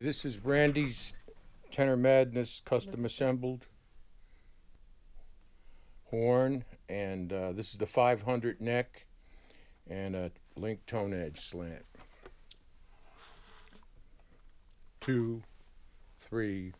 This is Randy's Tenor Madness custom assembled horn, and this is the 500 neck and a link tone edge slant. 2, 3.